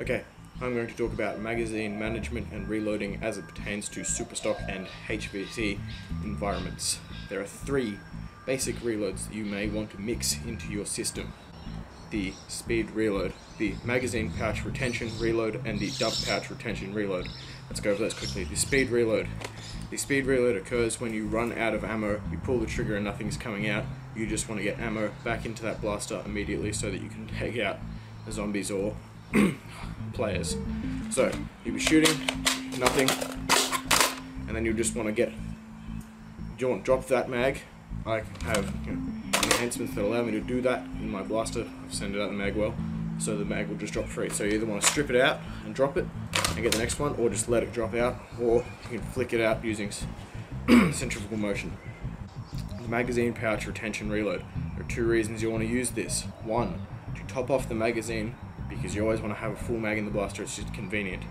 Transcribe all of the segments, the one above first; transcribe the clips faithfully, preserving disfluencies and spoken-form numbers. Okay, I'm going to talk about magazine management and reloading as it pertains to Superstock and H V T environments. There are three basic reloads that you may want to mix into your system. The speed reload, the magazine pouch retention reload, and the dump pouch retention reload. Let's go over those quickly. The speed reload. The speed reload occurs when you run out of ammo, you pull the trigger and nothing's coming out. You just want to get ammo back into that blaster immediately so that you can take out the zombies or players. So, you'll be shooting, nothing, and then you just want to get, you want to drop that mag. I have, you know, enhancements that allow me to do that in my blaster. I've sent it out the mag well, so the mag will just drop free. So you either want to strip it out and drop it and get the next one, or just let it drop out, or you can flick it out using centrifugal motion. The magazine pouch retention reload. There are two reasons you want to use this. One, to top off the magazine, because you always want to have a full mag in the blaster, it's just convenient.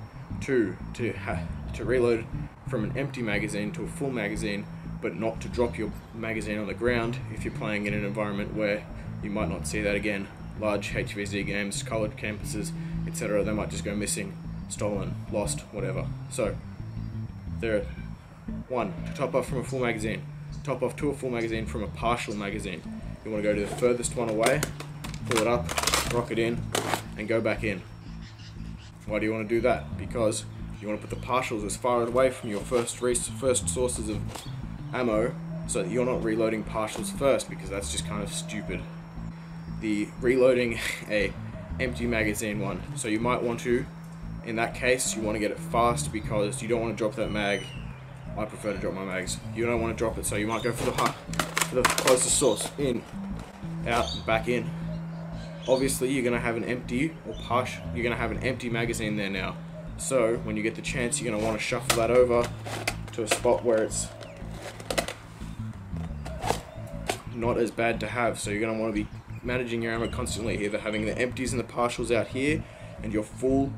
Two, to, ha to reload from an empty magazine to a full magazine, but not to drop your magazine on the ground if you're playing in an environment where you might not see that again. Large H V Z games, college campuses, et cetera, they might just go missing, stolen, lost, whatever. So, there are one, to top off from a full magazine, top off to a full magazine from a partial magazine. You want to go to the furthest one away, pull it up, rock it in, and go back in. Why do you want to do that? Because you want to put the partials as far away from your first, first sources of ammo so that you're not reloading partials first, because that's just kind of stupid. The reloading a empty magazine one. So you might want to, in that case, you want to get it fast because you don't want to drop that mag. I prefer to drop my mags. You don't want to drop it, so you might go for the, high, for the closest source. In, out, and back in. Obviously, you're going to have an empty or partial. You're going to have an empty magazine there now. So when you get the chance, you're going to want to shuffle that over to a spot where it's not as bad to have. So you're going to want to be managing your ammo constantly, either having the empties and the partials out here and your full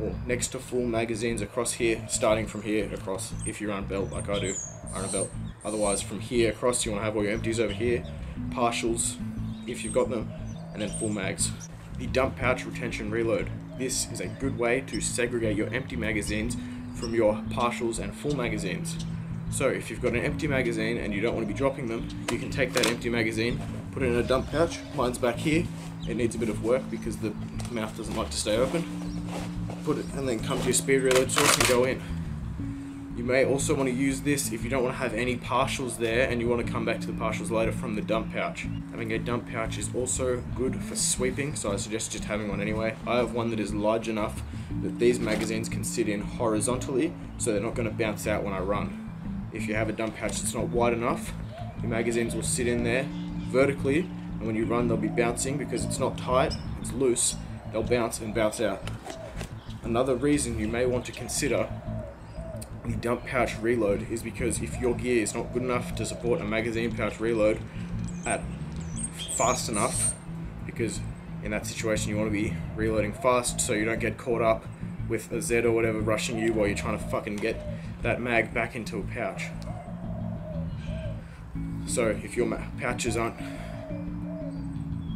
or next to full magazines across here, starting from here across if you run a belt like I do. I run a belt. Otherwise, from here across you want to have all your empties over here, partials if you've got them, and then full mags. The dump pouch retention reload. This is a good way to segregate your empty magazines from your partials and full magazines. So if you've got an empty magazine and you don't want to be dropping them, you can take that empty magazine, put it in a dump pouch. Mine's back here. It needs a bit of work because the mouth doesn't like to stay open. Put it and then come to your speed reload source and go in. You may also want to use this if you don't want to have any partials there and you want to come back to the partials later from the dump pouch. Having a dump pouch is also good for sweeping, so I suggest just having one anyway. I have one that is large enough that these magazines can sit in horizontally, so they're not going to bounce out when I run. If you have a dump pouch that's not wide enough, your magazines will sit in there vertically, and when you run they'll be bouncing because it's not tight, it's loose, they'll bounce and bounce out. Another reason you may want to consider the dump pouch reload is because if your gear is not good enough to support a magazine pouch reload at fast enough, because in that situation you want to be reloading fast so you don't get caught up with a Z or whatever rushing you while you're trying to fucking get that mag back into a pouch. So if your pouches aren't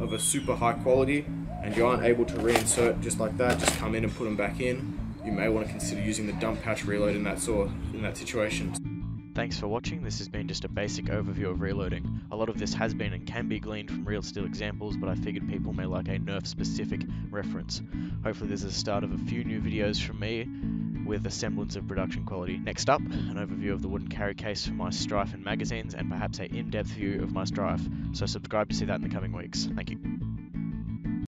of a super high quality and you aren't able to reinsert just like that, just come in and put them back in, you may want to consider using the dump pouch reload in that sort in that situation. Thanks for watching. This has been just a basic overview of reloading. A lot of this has been and can be gleaned from real steel examples, but I figured people may like a Nerf specific reference. Hopefully this is the start of a few new videos from me with a semblance of production quality. Next up, an overview of the wooden carry case for my Strife and magazines, and perhaps a in-depth view of my Strife. So subscribe to see that in the coming weeks. Thank you.